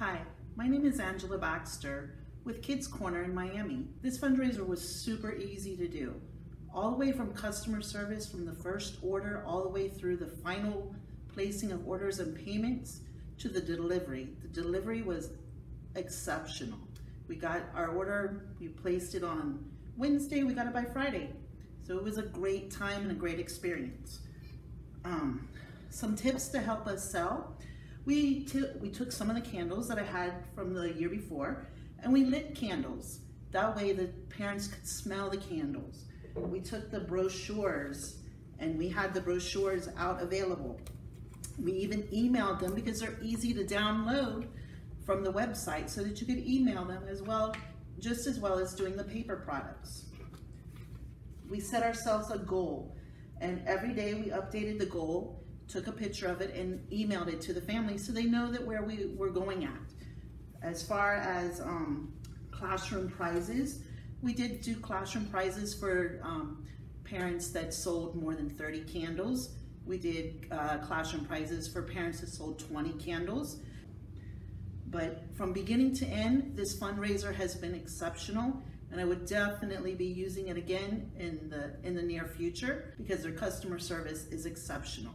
Hi, my name is Angela Baxter with Kids Corner in Miami. This fundraiser was super easy to do, all the way from customer service, from the first order all the way through the final placing of orders and payments to the delivery. The delivery was exceptional. We got our order, we placed it on Wednesday, we got it by Friday. So it was a great time and a great experience. Some tips to help us sell. We took some of the candles that I had from the year before and we lit candles. That way the parents could smell the candles. We took the brochures and we had the brochures out available. We even emailed them because they're easy to download from the website so that you could email them as well, just as well as doing the paper products. We set ourselves a goal and every day we updated the goal, took a picture of it and emailed it to the family so they know that where we were going at. As far as classroom prizes, we did do classroom prizes for parents that sold more than 30 candles. We did classroom prizes for parents that sold 20 candles. But from beginning to end, this fundraiser has been exceptional, and I would definitely be using it again in the near future because their customer service is exceptional.